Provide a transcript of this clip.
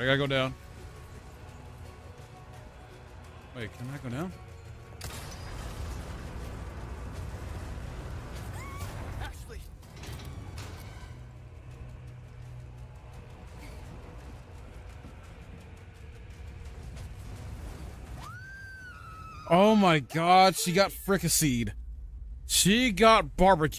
Alright, I gotta go down. Wait, can I go down? Ashley. Oh my god, she got fricasseed. She got barbecued.